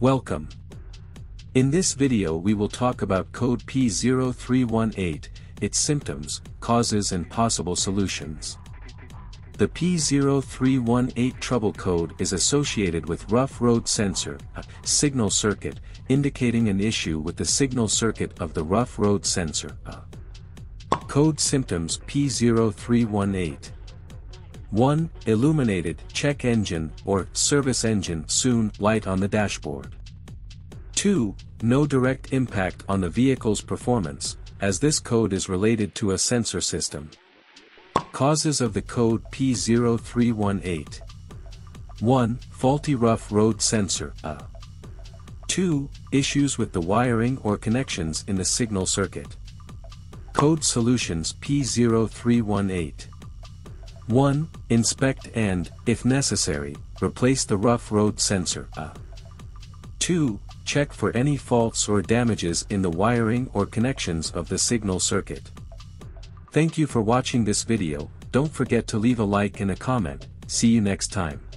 Welcome. In this video we will talk about code P0318, its symptoms, causes and possible solutions. The P0318 trouble code is associated with rough road sensor, a signal circuit, indicating an issue with the signal circuit of the rough road sensor. Code symptoms P0318. 1. Illuminated check engine or service engine soon light on the dashboard. 2. No direct impact on the vehicle's performance, as this code is related to a sensor system. Causes of the code P0318. 1. Faulty rough road sensor. 2. Issues with the wiring or connections in the signal circuit. Code solutions P0318. 1. Inspect and, if necessary, replace the rough road sensor. 2. Check for any faults or damages in the wiring or connections of the signal circuit. Thank you for watching this video. Don't forget to leave a like and a comment. See you next time.